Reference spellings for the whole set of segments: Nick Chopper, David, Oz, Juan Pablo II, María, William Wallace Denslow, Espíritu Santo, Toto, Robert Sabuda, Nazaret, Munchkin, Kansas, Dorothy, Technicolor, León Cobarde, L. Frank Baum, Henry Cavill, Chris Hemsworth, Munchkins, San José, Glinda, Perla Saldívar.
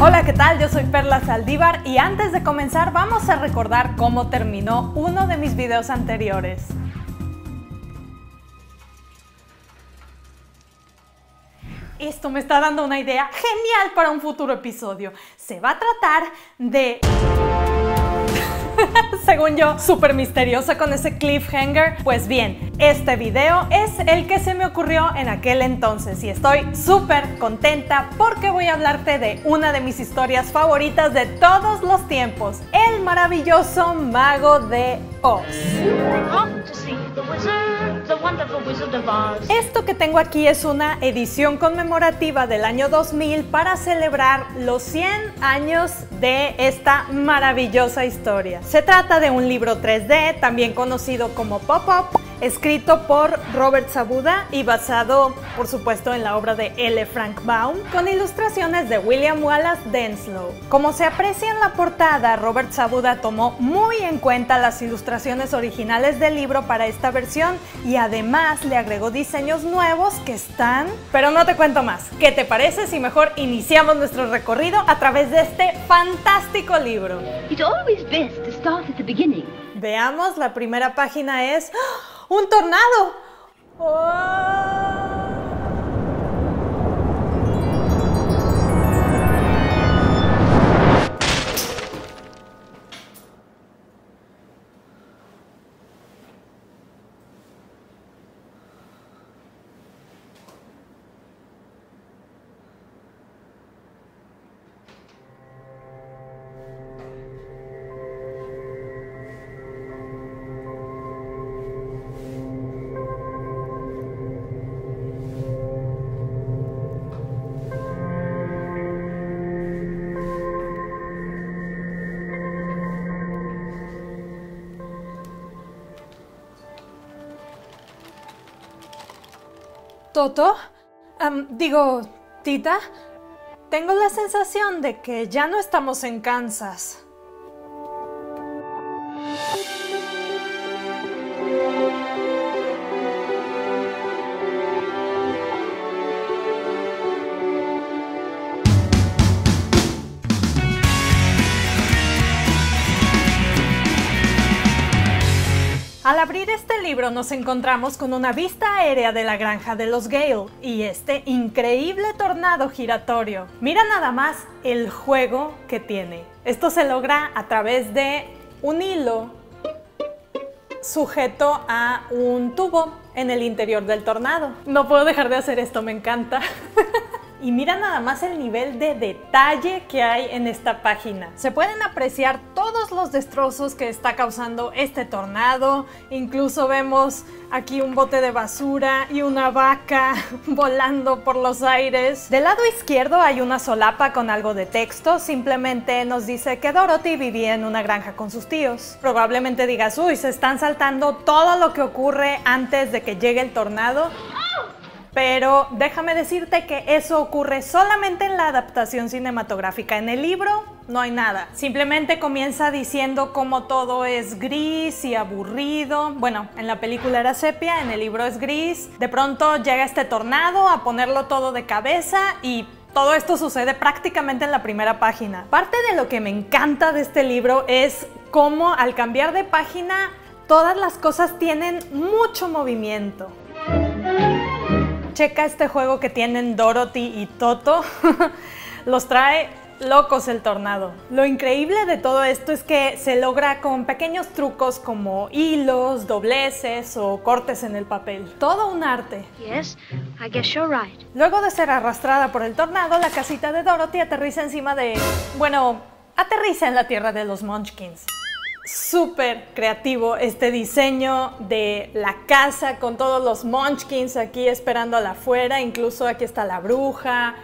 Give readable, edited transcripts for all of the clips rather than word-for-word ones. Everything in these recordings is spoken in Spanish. Hola, ¿qué tal? Yo soy Perla Saldívar y antes de comenzar vamos a recordar cómo terminó uno de mis videos anteriores. Esto me está dando una idea genial para un futuro episodio. Se va a tratar de... Según yo, súper misteriosa con ese cliffhanger. Pues bien, este video es el que se me ocurrió en aquel entonces y estoy súper contenta porque voy a hablarte de una de mis historias favoritas de todos los tiempos, el maravilloso mago de Oz. Esto que tengo aquí es una edición conmemorativa del año 2000 para celebrar los 100 años de esta maravillosa historia. Se trata de un libro 3D, también conocido como pop-up, escrito por Robert Sabuda y basado, por supuesto, en la obra de L. Frank Baum, con ilustraciones de William Wallace Denslow. Como se aprecia en la portada, Robert Sabuda tomó muy en cuenta las ilustraciones originales del libro para esta versión y además le agregó diseños nuevos que están... Pero no te cuento más. ¿Qué te parece si mejor iniciamos nuestro recorrido a través de este fantástico libro? Veamos, la primera página es... ¡un tornado! ¡Oh! Toto, Tita, tengo la sensación de que ya no estamos en Kansas. Al abrir este libro nos encontramos con una vista aérea de la granja de los Gale y este increíble tornado giratorio. Mira nada más el juego que tiene. Esto se logra a través de un hilo sujeto a un tubo en el interior del tornado. No puedo dejar de hacer esto, me encanta. Y mira nada más el nivel de detalle que hay en esta página. Se pueden apreciar todos los destrozos que está causando este tornado. Incluso vemos aquí un bote de basura y una vaca volando por los aires. Del lado izquierdo hay una solapa con algo de texto. Simplemente nos dice que Dorothy vivía en una granja con sus tíos. Probablemente digas, uy, se están saltando todo lo que ocurre antes de que llegue el tornado. Pero déjame decirte que eso ocurre solamente en la adaptación cinematográfica. En el libro no hay nada. Simplemente comienza diciendo cómo todo es gris y aburrido. Bueno, en la película era sepia, en el libro es gris. De pronto llega este tornado a ponerlo todo de cabeza y... todo esto sucede prácticamente en la primera página. Parte de lo que me encanta de este libro es cómo al cambiar de página todas las cosas tienen mucho movimiento. Checa este juego que tienen Dorothy y Toto, los trae locos el tornado. Lo increíble de todo esto es que se logra con pequeños trucos como hilos, dobleces o cortes en el papel. Todo un arte. Sí, I guess you're right. Luego de ser arrastrada por el tornado, la casita de Dorothy aterriza encima de... bueno, aterriza en la tierra de los Munchkins. Súper creativo este diseño de la casa con todos los Munchkins aquí esperando a la afuera. Incluso aquí está la bruja,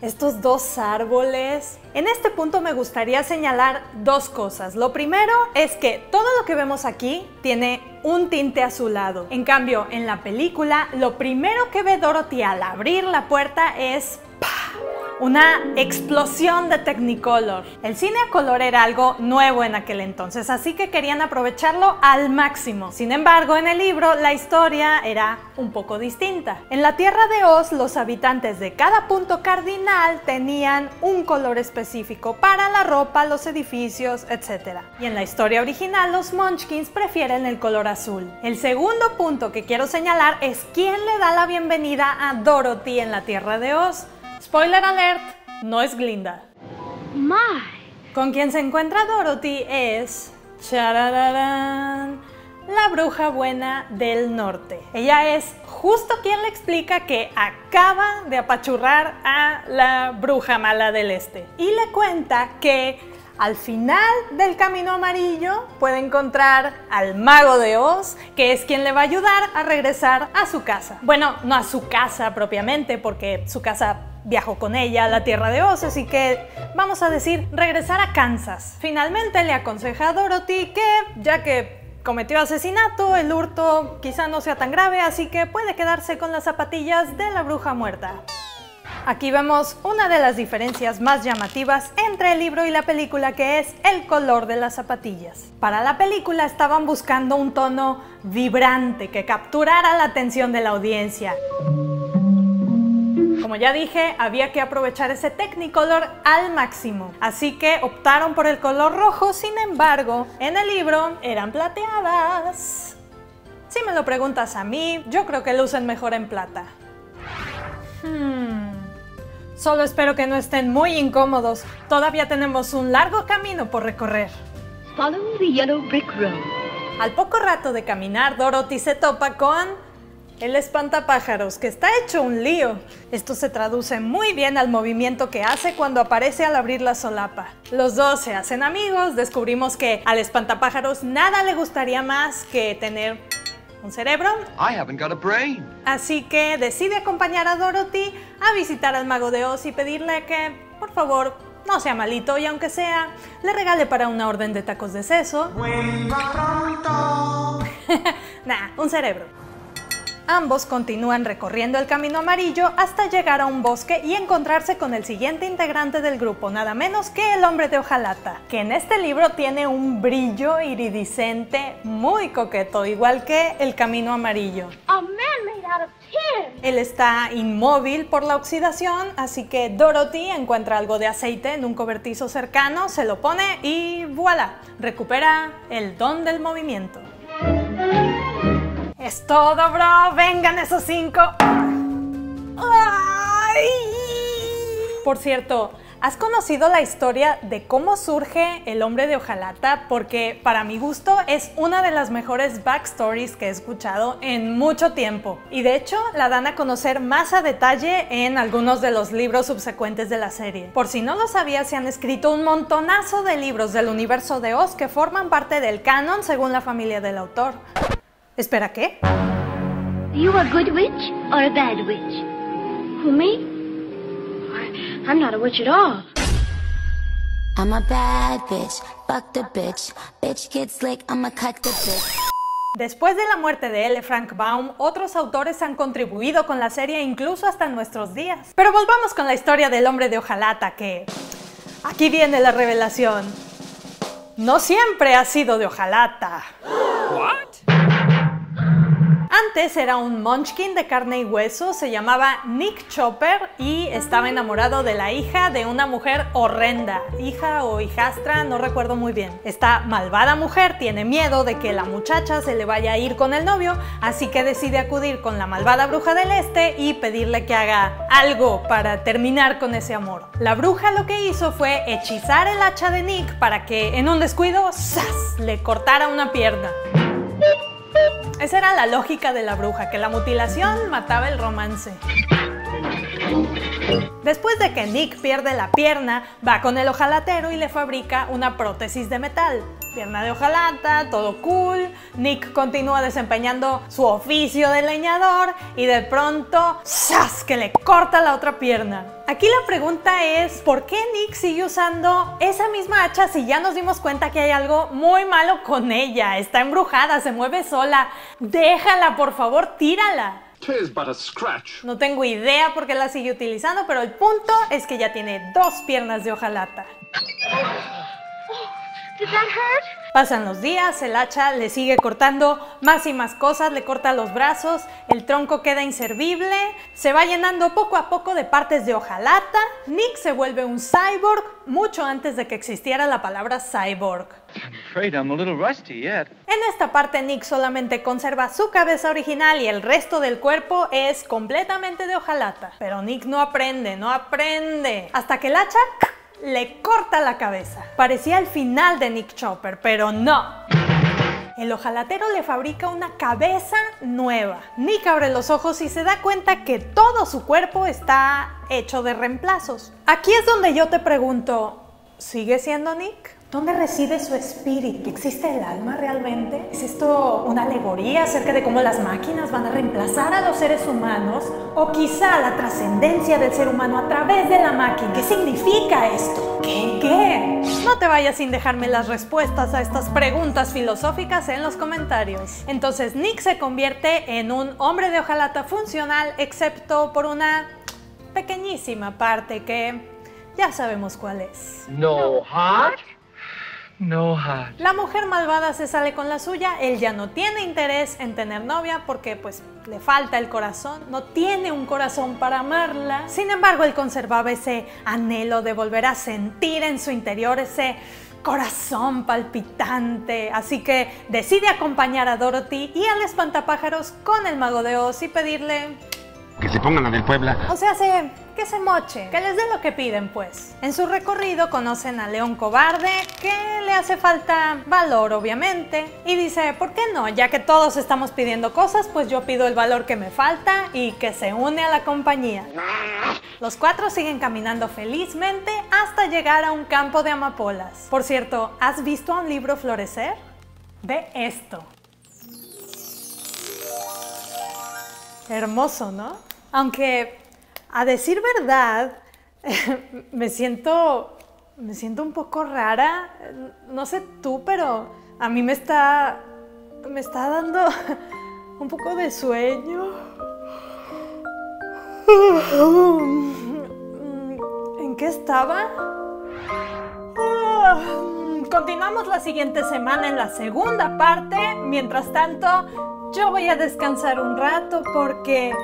estos dos árboles. En este punto me gustaría señalar dos cosas. Lo primero es que todo lo que vemos aquí tiene un tinte azulado. En cambio, en la película, lo primero que ve Dorothy al abrir la puerta es ¡pah! una explosión de Technicolor. El cine a color era algo nuevo en aquel entonces, así que querían aprovecharlo al máximo. Sin embargo, en el libro la historia era un poco distinta. En la Tierra de Oz, los habitantes de cada punto cardinal tenían un color específico para la ropa, los edificios, etc. Y en la historia original, los Munchkins prefieren el color azul. El segundo punto que quiero señalar es quién le da la bienvenida a Dorothy en la Tierra de Oz. Spoiler alert, no es Glinda. Con quien se encuentra Dorothy es... ¡Charararán! La bruja buena del norte. Ella es justo quien le explica que acaba de apachurrar a la bruja mala del este. Y le cuenta que al final del camino amarillo puede encontrar al mago de Oz, que es quien le va a ayudar a regresar a su casa. Bueno, no a su casa propiamente, porque su casa viajó con ella a la Tierra de Oz, así que vamos a decir regresar a Kansas. Finalmente le aconseja a Dorothy que, ya que cometió asesinato, el hurto quizá no sea tan grave, así que puede quedarse con las zapatillas de la bruja muerta. Aquí vemos una de las diferencias más llamativas entre el libro y la película, que es el color de las zapatillas. Para la película estaban buscando un tono vibrante que capturara la atención de la audiencia. Como ya dije, había que aprovechar ese Technicolor al máximo, así que optaron por el color rojo. Sin embargo, en el libro eran plateadas. Si me lo preguntas a mí, yo creo que lucen mejor en plata. Solo espero que no estén muy incómodos. Todavía tenemos un largo camino por recorrer. Follow the yellow brick road. Al poco rato de caminar, Dorothy se topa con... el espantapájaros, que está hecho un lío. Esto se traduce muy bien al movimiento que hace cuando aparece al abrir la solapa. Los dos se hacen amigos. Descubrimos que al espantapájaros nada le gustaría más que tener un cerebro. I haven't got a brain. Así que decide acompañar a Dorothy a visitar al mago de Oz y pedirle que, por favor, no sea malito y aunque sea, le regale para una orden de tacos de seso. Un cerebro. Ambos continúan recorriendo el camino amarillo hasta llegar a un bosque y encontrarse con el siguiente integrante del grupo, nada menos que el hombre de hojalata, que en este libro tiene un brillo iridiscente muy coqueto, igual que el camino amarillo. Él está inmóvil por la oxidación, así que Dorothy encuentra algo de aceite en un cobertizo cercano, se lo pone y voilà, recupera el don del movimiento. ¡Es todo, bro! ¡Vengan esos 5! ¡Ay! Por cierto, ¿has conocido la historia de cómo surge el hombre de hojalata? Porque para mi gusto es una de las mejores backstories que he escuchado en mucho tiempo. Y de hecho la dan a conocer más a detalle en algunos de los libros subsecuentes de la serie. Por si no lo sabías, se han escrito un montonazo de libros del universo de Oz que forman parte del canon según la familia del autor. ¿Espera qué? You a good witch or a bad witch? Who, me? I'm not a witch at all. I'm a bad bitch, fuck the bitch, bitch gets slick, I'ma cut the bitch. Después de la muerte de L. Frank Baum, otros autores han contribuido con la serie incluso hasta nuestros días. Pero volvamos con la historia del hombre de hojalata, que... aquí viene la revelación. No siempre ha sido de hojalata. ¿What? Antes era un munchkin de carne y hueso, se llamaba Nick Chopper y estaba enamorado de la hija de una mujer horrenda, hija o hijastra, no recuerdo muy bien. Esta malvada mujer tiene miedo de que la muchacha se le vaya a ir con el novio, así que decide acudir con la malvada bruja del este y pedirle que haga algo para terminar con ese amor. La bruja lo que hizo fue hechizar el hacha de Nick para que en un descuido, ¡zas!, le cortara una pierna. Esa era la lógica de la bruja, que la mutilación mataba el romance. Después de que Nick pierde la pierna, va con el hojalatero y le fabrica una prótesis de metal. Pierna de hojalata, todo cool. Nick continúa desempeñando su oficio de leñador y de pronto, ¡zas!, que le corta la otra pierna. Aquí la pregunta es, ¿por qué Nick sigue usando esa misma hacha si ya nos dimos cuenta que hay algo muy malo con ella? Está embrujada, se mueve sola. Déjala, por favor, tírala. 'Tis but a scratch. No tengo idea por qué la sigue utilizando, pero el punto es que ya tiene dos piernas de hojalata. Did that hurt? Pasan los días, el hacha le sigue cortando más y más cosas, le corta los brazos, el tronco queda inservible, se va llenando poco a poco de partes de hojalata. Nick se vuelve un cyborg mucho antes de que existiera la palabra cyborg. I'm afraid I'm a little rusty yet. En esta parte Nick solamente conserva su cabeza original y el resto del cuerpo es completamente de hojalata. Pero Nick no aprende, hasta que el hacha le corta la cabeza. Parecía el final de Nick Chopper, pero no. El hojalatero le fabrica una cabeza nueva. Nick abre los ojos y se da cuenta que todo su cuerpo está hecho de reemplazos. Aquí es donde yo te pregunto, ¿sigue siendo Nick? ¿Dónde reside su espíritu? ¿Existe el alma realmente? ¿Es esto una alegoría acerca de cómo las máquinas van a reemplazar a los seres humanos? ¿O quizá la trascendencia del ser humano a través de la máquina? ¿Qué significa esto? ¿Qué? No te vayas sin dejarme las respuestas a estas preguntas filosóficas en los comentarios. Entonces Nick se convierte en un hombre de hojalata funcional, excepto por una pequeñísima parte que ya sabemos cuál es. No, ¿huh? No, la mujer malvada se sale con la suya, él ya no tiene interés en tener novia porque pues le falta el corazón, no tiene un corazón para amarla. Sin embargo, él conservaba ese anhelo de volver a sentir en su interior ese corazón palpitante, así que decide acompañar a Dorothy y al espantapájaros con el mago de Oz y pedirle que se pongan la del Puebla. O sea, que se moche, que les dé lo que piden pues. En su recorrido conocen a León Cobarde, que le hace falta valor obviamente, y dice, ¿por qué no? Ya que todos estamos pidiendo cosas, pues yo pido el valor que me falta y que se une a la compañía. Los cuatro siguen caminando felizmente hasta llegar a un campo de amapolas. Por cierto, ¿has visto a un libro florecer? Ve esto. Hermoso, ¿no? Aunque, a decir verdad, me siento un poco rara. No sé tú, pero a mí me está dando un poco de sueño. ¿En qué estaba? Continuamos la siguiente semana en la segunda parte. Mientras tanto, yo voy a descansar un rato porque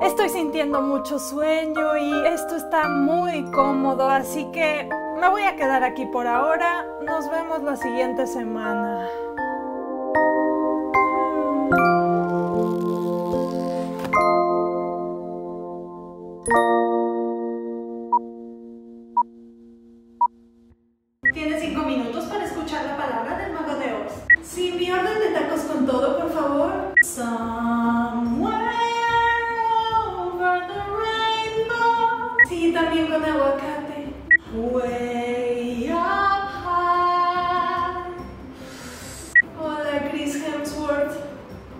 estoy sintiendo mucho sueño y esto está muy cómodo, así que me voy a quedar aquí por ahora. Nos vemos la siguiente semana. ¿Tienes 5 minutos para escuchar la palabra del mago de Oz? Sí, mi orden de tacos con todo, por favor. Somewhere. Sí, también con aguacate. Way up high. Hola, Chris Hemsworth.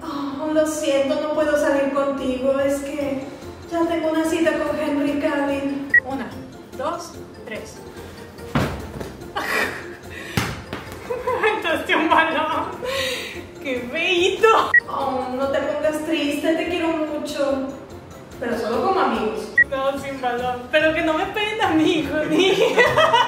Oh, lo siento, no puedo salir contigo. Es que ya tengo una cita con Henry Cavill. 1, 2, 3. ¡Entraste un balón! ¡Qué feíto! Oh, no te pongas triste, te quiero mucho. Pero solo como amigos. No, sin balón. Pero que no me peguen a mí, hijo.